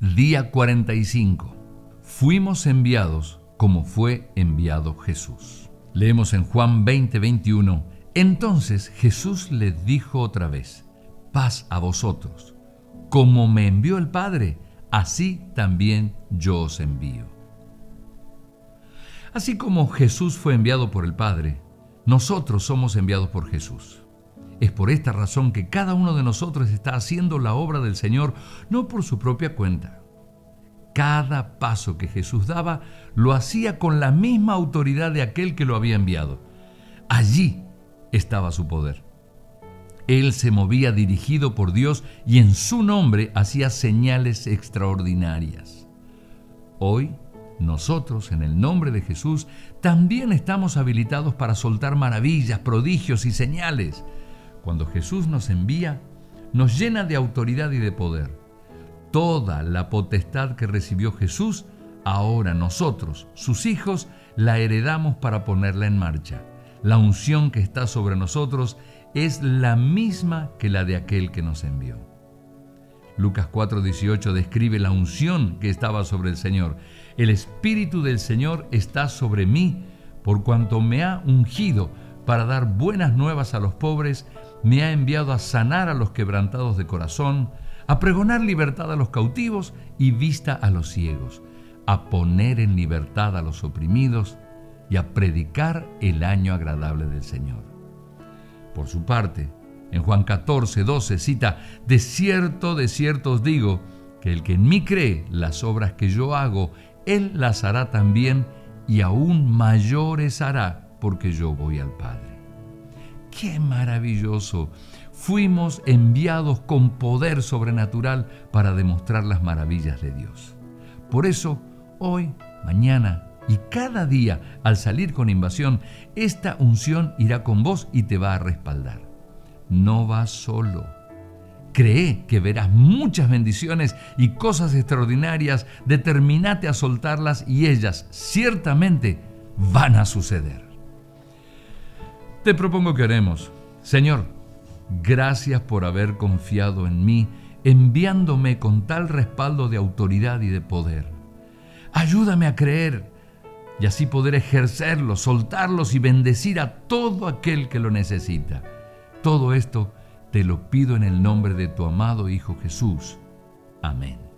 Día 45. Fuimos enviados como fue enviado Jesús. Leemos en Juan 20:21. Entonces Jesús les dijo otra vez: paz a vosotros. Como me envió el Padre, así también yo os envío. Así como Jesús fue enviado por el Padre, nosotros somos enviados por Jesús. Es por esta razón que cada uno de nosotros está haciendo la obra del Señor, no por su propia cuenta. Cada paso que Jesús daba, lo hacía con la misma autoridad de aquel que lo había enviado. Allí estaba su poder. Él se movía dirigido por Dios y en su nombre hacía señales extraordinarias. Hoy, nosotros, en el nombre de Jesús, también estamos habilitados para soltar maravillas, prodigios y señales. Cuando Jesús nos envía, nos llena de autoridad y de poder. Toda la potestad que recibió Jesús, ahora nosotros, sus hijos, la heredamos para ponerla en marcha. La unción que está sobre nosotros es la misma que la de aquel que nos envió. Lucas 4:18 describe la unción que estaba sobre el Señor. El Espíritu del Señor está sobre mí, por cuanto me ha ungido para dar buenas nuevas a los pobres, me ha enviado a sanar a los quebrantados de corazón, a pregonar libertad a los cautivos y vista a los ciegos, a poner en libertad a los oprimidos y a predicar el año agradable del Señor. Por su parte, en Juan 14:12 cita: de cierto os digo, que el que en mí cree, las obras que yo hago, él las hará también, y aún mayores hará, porque yo voy al Padre. ¡Qué maravilloso! Fuimos enviados con poder sobrenatural para demostrar las maravillas de Dios. Por eso, hoy, mañana y cada día, al salir con Invasión, esta unción irá con vos y te va a respaldar. No vas solo. Cree que verás muchas bendiciones y cosas extraordinarias. Determinate a soltarlas y ellas ciertamente van a suceder. Te propongo que oremos. Señor, gracias por haber confiado en mí, enviándome con tal respaldo de autoridad y de poder. Ayúdame a creer y así poder ejercerlos, soltarlos y bendecir a todo aquel que lo necesita. Todo esto te lo pido en el nombre de tu amado Hijo Jesús. Amén.